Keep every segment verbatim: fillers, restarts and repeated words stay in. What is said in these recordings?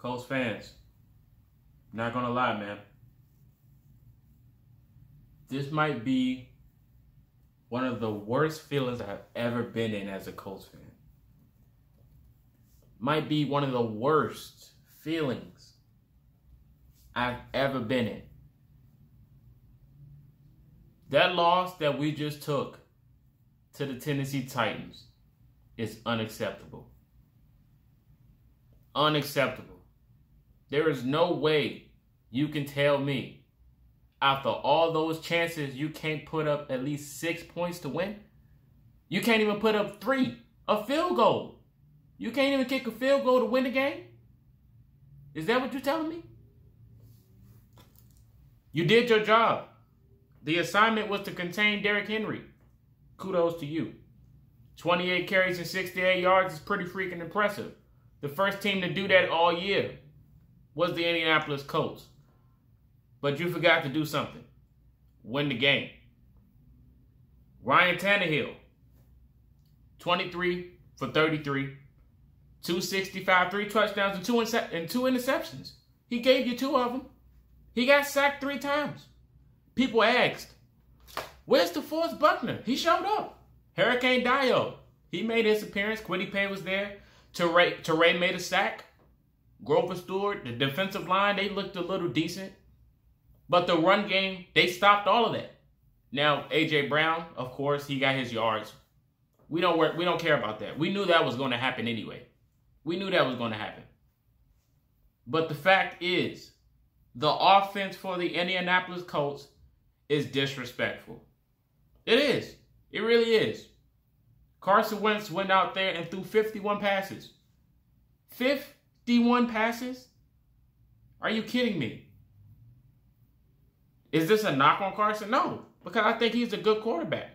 Colts fans, not gonna lie, man. This might be one of the worst feelings I have ever been in as a Colts fan. Might be one of the worst feelings I've ever been in. That loss that we just took to the Tennessee Titans is unacceptable. Unacceptable. There is no way you can tell me after all those chances you can't put up at least six points to win. You can't even put up three, a field goal. You can't even kick a field goal to win the game? Is that what you're telling me? You did your job. The assignment was to contain Derrick Henry. Kudos to you. twenty-eight carries and sixty-eight yards is pretty freaking impressive. The first team to do that all year was the Indianapolis Colts. But you forgot to do something. Win the game. Ryan Tannehill, twenty-three for thirty-three, two sixty-five, three touchdowns and two, ince- and two interceptions. He gave you two of them. He got sacked three times. People asked, where's DeForest Buckner? He showed up. Hurricane Dio, he made his appearance. Quinny Paye was there. Teray, Teray made a sack. Grover Stewart, the defensive line, they looked a little decent. But the run game, they stopped all of that. Now, A J. Brown, of course, he got his yards. We don't work, we don't care about that. We knew that was going to happen anyway. We knew that was going to happen. But the fact is, the offense for the Indianapolis Colts is disrespectful. It is. It really is. Carson Wentz went out there and threw fifty-one passes. fifty-one passes? Are you kidding me? Is this a knock on Carson? No, because I think he's a good quarterback.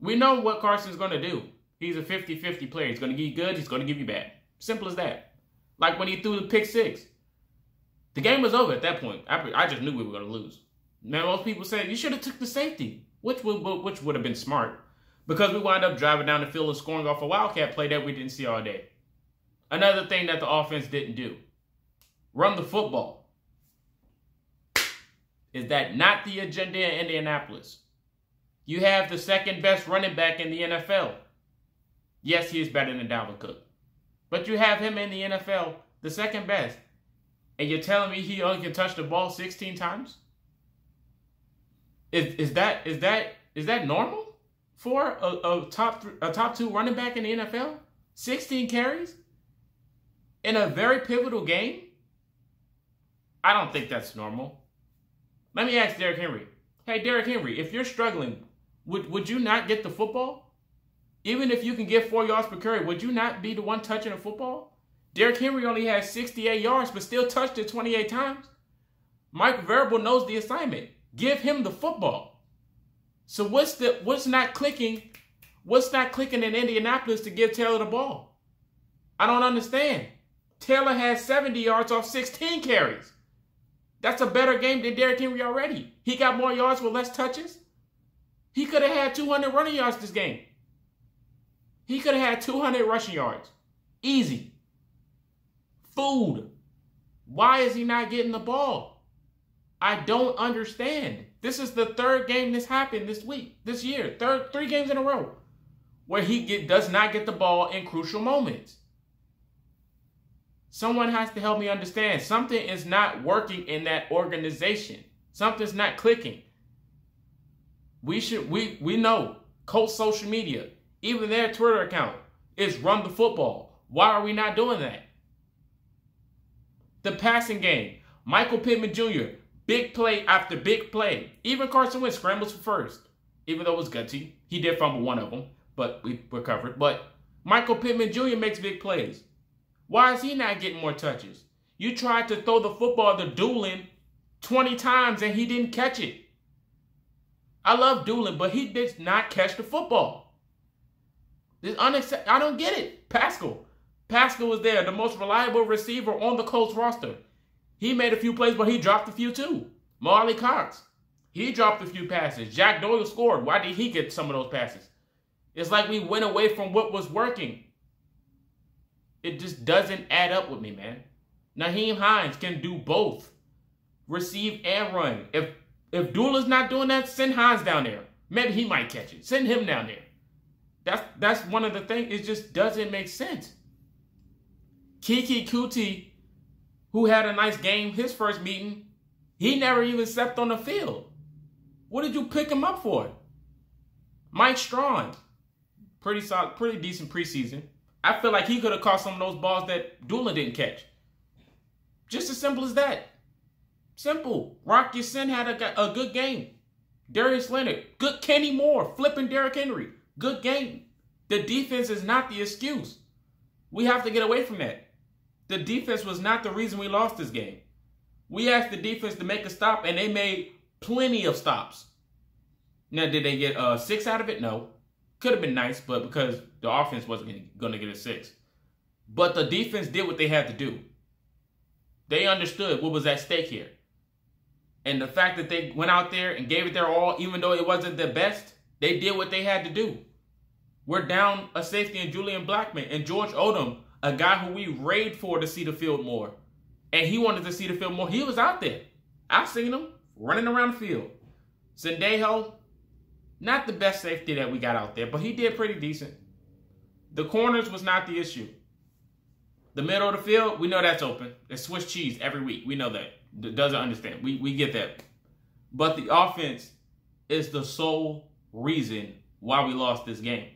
We know what Carson's going to do. He's a fifty-fifty player. He's going to give you good. He's going to give you bad. Simple as that. Like when he threw the pick six. The game was over at that point. I, I just knew we were going to lose. Now, most people said, you should have took the safety, which would, which would have been smart. Because we wound up driving down the field and scoring off a Wildcat play that we didn't see all day. Another thing that the offense didn't do. Run the football. Is that not the agenda in Indianapolis? You have the second best running back in the N F L. Yes, he is better than Dalvin Cook. But you have him in the N F L, the second best. And you're telling me he only can touch the ball sixteen times? Is, is that is that is that normal for a, a top th- a top two running back in the N F L? sixteen carries in a very pivotal game? I don't think that's normal. Let me ask Derrick Henry. Hey, Derrick Henry, if you're struggling, would, would you not get the football? Even if you can get four yards per carry, would you not be the one touching the football? Derrick Henry only had sixty-eight yards, but still touched it twenty-eight times. Mike Vrabel knows the assignment. Give him the football. So what's the what's not clicking? What's not clicking in Indianapolis to give Taylor the ball? I don't understand. Taylor has seventy yards off sixteen carries. That's a better game than Derrick Henry already. He got more yards with less touches. He could have had two hundred running yards this game. He could have had two hundred rushing yards. Easy. Food. Why is he not getting the ball? I don't understand. This is the third game this happened this week, this year. Third, three games in a row where he get, does not get the ball in crucial moments. Someone has to help me understand. Something is not working in that organization. Something's not clicking. We should, we, we know Colts social media, even their Twitter account, is run the football. Why are we not doing that? The passing game. Michael Pittman Junior, big play after big play. Even Carson Wentz scrambles for first, even though it was gutsy. He did fumble one of them, but we recovered. But Michael Pittman Junior makes big plays. Why is he not getting more touches? You tried to throw the football to Dulin twenty times and he didn't catch it. I love Dulin, but he did not catch the football. It's unaccept- I don't get it. Pascal. Pascal was there, the most reliable receiver on the Colts roster. He made a few plays, but he dropped a few too. Marley Cox, he dropped a few passes. Jack Doyle scored. Why did he get some of those passes? It's like we went away from what was working. It just doesn't add up with me, man. Naheem Hines can do both. Receive and run. If if Dulin's not doing that, send Hines down there. Maybe he might catch it. Send him down there. That's that's one of the things. It just doesn't make sense. Kiki Kuti, who had a nice game his first meeting, he never even stepped on the field. What did you pick him up for? Mike Strong, pretty solid, pretty decent preseason. I feel like he could have caught some of those balls that Dulin didn't catch. Just as simple as that. Simple. Rocky Sin had a, a good game. Darius Leonard, good. Kenny Moore, flipping Derrick Henry, good game. The defense is not the excuse. We have to get away from that. The defense was not the reason we lost this game. We asked the defense to make a stop, and they made plenty of stops. Now, did they get uh, six out of it? No. Could have been nice, but because the offense wasn't going to get a six. But the defense did what they had to do. They understood what was at stake here. And the fact that they went out there and gave it their all, even though it wasn't the best, they did what they had to do. We're down a safety in Julian Blackmon and George Odom, a guy who we raved for to see the field more. And he wanted to see the field more. He was out there. I've seen him running around the field. Sendejo, not the best safety that we got out there, but he did pretty decent. The corners was not the issue. The middle of the field, we know that's open. It's Swiss cheese every week. We know that. Doesn't understand. We, we get that. But the offense is the sole reason why we lost this game.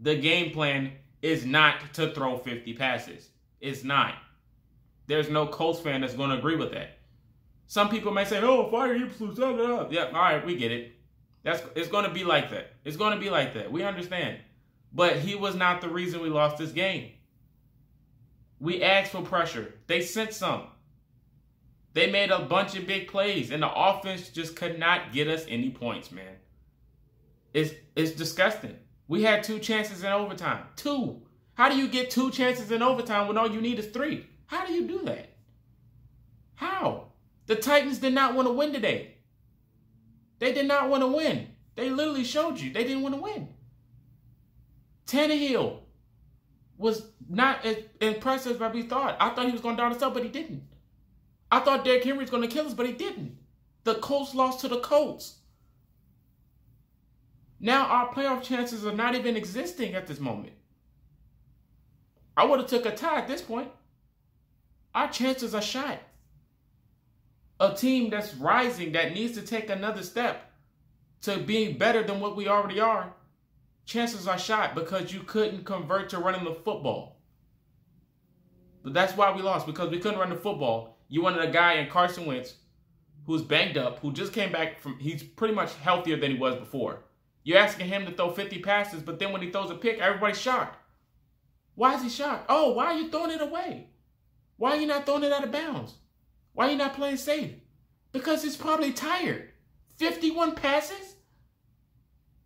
The game plan is not to throw fifty passes. It's not. There's no Colts fan that's going to agree with that. Some people may say, oh, fire you, blah, blah, blah. Yeah, all right, we get it. That's, it's going to be like that. It's going to be like that. We understand. But he was not the reason we lost this game. We asked for pressure. They sent some. They made a bunch of big plays, and the offense just could not get us any points, man. It's, it's disgusting. We had two chances in overtime. Two. How do you get two chances in overtime when all you need is three? How do you do that? How? The Titans did not want to win today. They did not want to win. They literally showed you they didn't want to win. Tannehill was not as impressive as we thought. I thought he was going to dart us up, but he didn't. I thought Derrick Henry was going to kill us, but he didn't. The Colts lost to the Colts. Now our playoff chances are not even existing at this moment. I would have took a tie at this point. Our chances are shot. A team that's rising, that needs to take another step to being better than what we already are, chances are shot because you couldn't convert to running the football. But that's why we lost, because we couldn't run the football. You wanted a guy in Carson Wentz who's banged up, who just came back from, he's pretty much healthier than he was before. You're asking him to throw fifty passes, but then when he throws a pick, everybody's shocked. Why is he shocked? Oh, why are you throwing it away? Why are you not throwing it out of bounds? Why are you not playing safe? Because he's probably tired. fifty-one passes?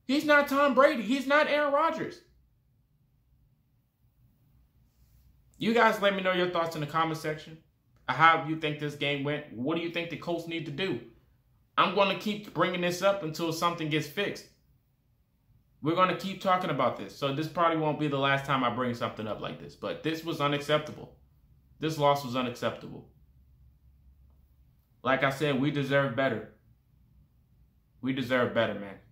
He's not Tom Brady. He's not Aaron Rodgers. You guys let me know your thoughts in the comment section. How you think this game went? What do you think the Colts need to do? I'm going to keep bringing this up until something gets fixed. We're going to keep talking about this. So this probably won't be the last time I bring something up like this. But this was unacceptable. This loss was unacceptable. Like I said, we deserve better. We deserve better, man.